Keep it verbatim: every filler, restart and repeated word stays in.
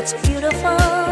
it's beautiful.